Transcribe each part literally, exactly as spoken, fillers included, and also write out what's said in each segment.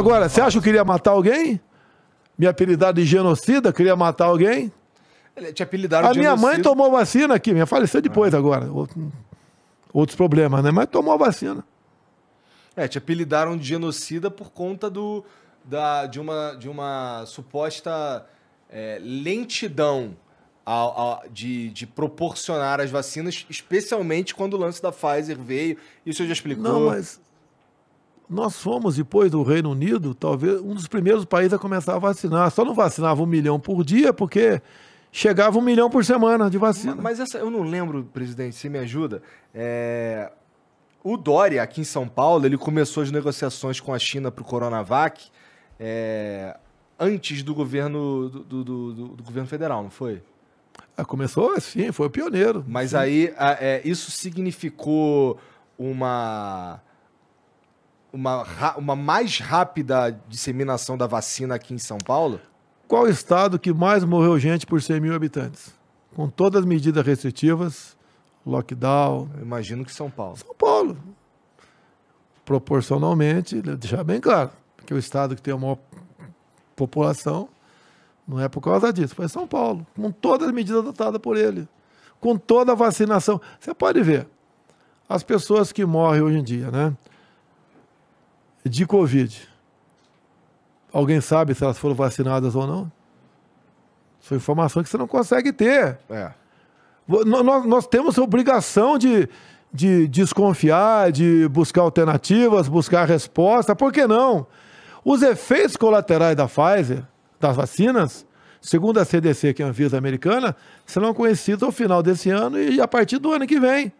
Agora, você acha que eu queria matar alguém? Me apelidaram de genocida, queria matar alguém? Te apelidaram de genocida. A minha mãe tomou vacina aqui, minha faleceu depois ah. agora. Outros problemas, né? Mas tomou vacina. É, te apelidaram de genocida por conta do, da, de, uma, de uma suposta é, lentidão a, a, de, de proporcionar as vacinas, especialmente quando o lance da Pfizer veio. Isso eu já explicou. Não, mas nós fomos, depois do Reino Unido, talvez um dos primeiros países a começar a vacinar. Só não vacinava um milhão por dia, porque chegava um milhão por semana de vacina. Mas essa, eu não lembro, presidente, você me ajuda. É... O Dória, aqui em São Paulo, ele começou as negociações com a China para o Coronavac é, antes do governo, do, do, do, do governo federal, não foi? Ah, começou assim, foi o pioneiro. Mas sim. aí a, é, isso significou uma, uma, uma mais rápida disseminação da vacina aqui em São Paulo? Qual estado que mais morreu gente por cem mil habitantes? Com todas as medidas restritivas... Lockdown. Eu imagino que São Paulo. São Paulo. Proporcionalmente, deixar bem claro, porque o estado que tem a maior população não é por causa disso, foi São Paulo, com todas as medidas adotadas por ele, com toda a vacinação. Você pode ver, as pessoas que morrem hoje em dia, né, de Covid, alguém sabe se elas foram vacinadas ou não? São informações que você não consegue ter. É. Nós, nós temos a obrigação de, de desconfiar, de buscar alternativas, buscar resposta, por que não? Os efeitos colaterais da Pfizer, das vacinas, segundo a C D C, que é a Anvisa americana, serão conhecidos ao final desse ano e a partir do ano que vem.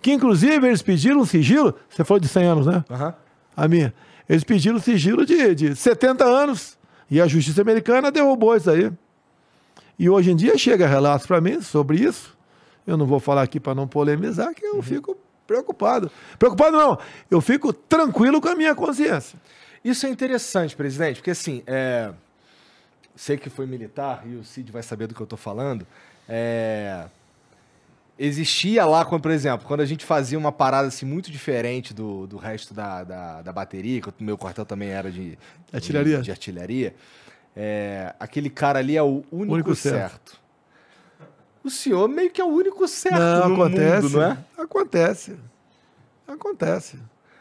Que, inclusive, eles pediram um sigilo, você falou de cem anos, né? Uhum. A minha. Eles pediram um sigilo de, de setenta anos e a justiça americana derrubou isso aí. E hoje em dia chega relatos para mim sobre isso. Eu não vou falar aqui para não polemizar, que eu uhum. fico preocupado. Preocupado não, eu fico tranquilo com a minha consciência. Isso é interessante, presidente, porque assim, é... sei que foi militar e o Cid vai saber do que eu estou falando. É... Existia lá, quando, por exemplo, quando a gente fazia uma parada assim, muito diferente do, do resto da, da, da bateria, que o meu quartel também era de artilharia, de, de artilharia é, aquele cara ali é o único, único certo. certo. O senhor meio que é o único certo não, no acontece, mundo, não é? Acontece. Acontece.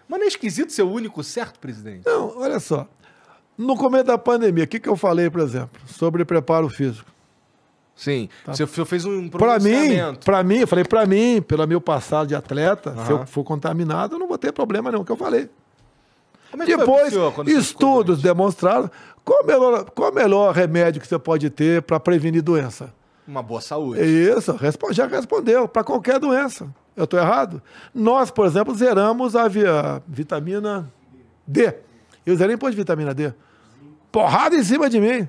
Mas não é esquisito ser o único certo, presidente? Não, olha só. No começo da pandemia, o que, que eu falei, por exemplo, sobre preparo físico? Sim. Tá. Você fez um pronunciamento. Para mim, eu falei para mim, pelo meu passado de atleta, uhum. se eu for contaminado, eu não vou ter problema nenhum, que eu falei. Como é que depois, senhor, estudos demonstraram qual o melhor, qual o melhor remédio que você pode ter para prevenir doença. Uma boa saúde. Isso, já respondeu, para qualquer doença. Eu estou errado? Nós, por exemplo, zeramos a, via, a vitamina D. Eu zerei depois de vitamina D. Porrada em cima de mim.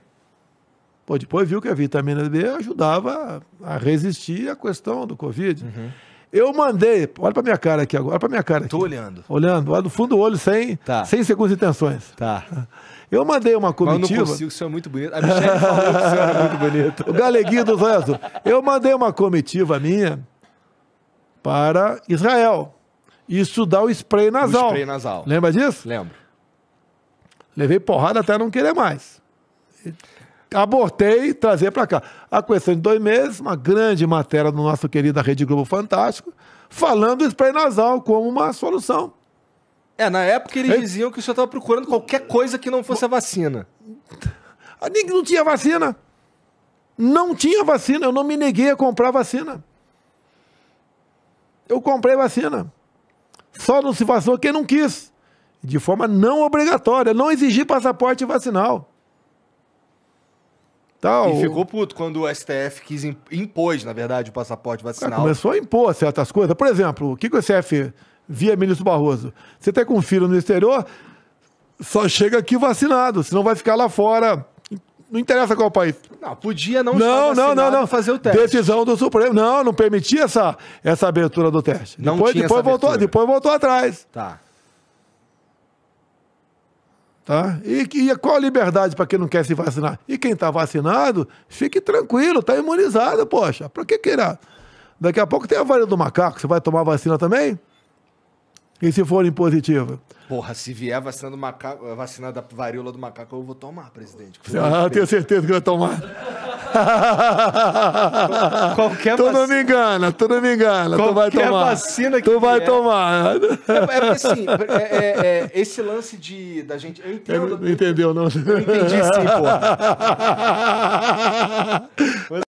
Pô, depois viu que a vitamina D ajudava a resistir à questão do Covid. Uhum. Eu mandei, olha pra minha cara aqui agora, olha pra minha cara aqui. Tô olhando. Olhando, olha do fundo do olho, sem, tá. sem segundas intenções. Tá. Eu mandei uma comitiva... Mas eu não consigo, o senhor é muito bonito. A Michelle falou que o senhor é muito bonito. O galeguinho do Zéazul. Eu mandei uma comitiva minha para Israel e estudar o spray nasal. O spray nasal. Lembra disso? Lembro. Levei porrada até não querer mais. Abortei, trazer para cá. A questão de dois meses, uma grande matéria do nosso querido Rede Globo Fantástico, falando do spray nasal como uma solução. É, na época eles é. diziam que o senhor estava procurando qualquer coisa que não fosse a vacina. Não tinha vacina. Não tinha vacina. Eu não me neguei a comprar vacina. Eu comprei vacina. Só não se vacinou quem não quis. De forma não obrigatória. Não exigi passaporte vacinal. Tal. E ficou puto quando o S T F quis impôs, na verdade, o passaporte vacinal. É, começou a impor certas coisas. Por exemplo, o que, que o S T F via ministro Barroso? Você tem com um filho no exterior, só chega aqui vacinado, senão vai ficar lá fora. Não interessa qual país. Não, podia não, não estar vacinado, não, não fazer o teste. Decisão do Supremo. Não, não permitia essa, essa abertura do teste. Não depois, tinha depois essa voltou, abertura. Depois voltou atrás. Tá. Tá? E, e qual a liberdade para quem não quer se vacinar? E quem está vacinado, fique tranquilo, está imunizado, poxa. Para que queira? Daqui a pouco tem a varíola do macaco, você vai tomar vacina também? E se forem positivas? Porra, se vier vacina do macaco, vacina da varíola do macaco, eu vou tomar, presidente. Ah, eu tenho certeza que vai tomar. Qualquer tu vacina... não me engana, tu não me engana. Qualquer tu vai tomar. Vacina que tu vai tomar. É, é porque assim, é, é, é, esse lance de, da gente... Eu entendo. É, não entendeu, não? Eu entendi sim, porra.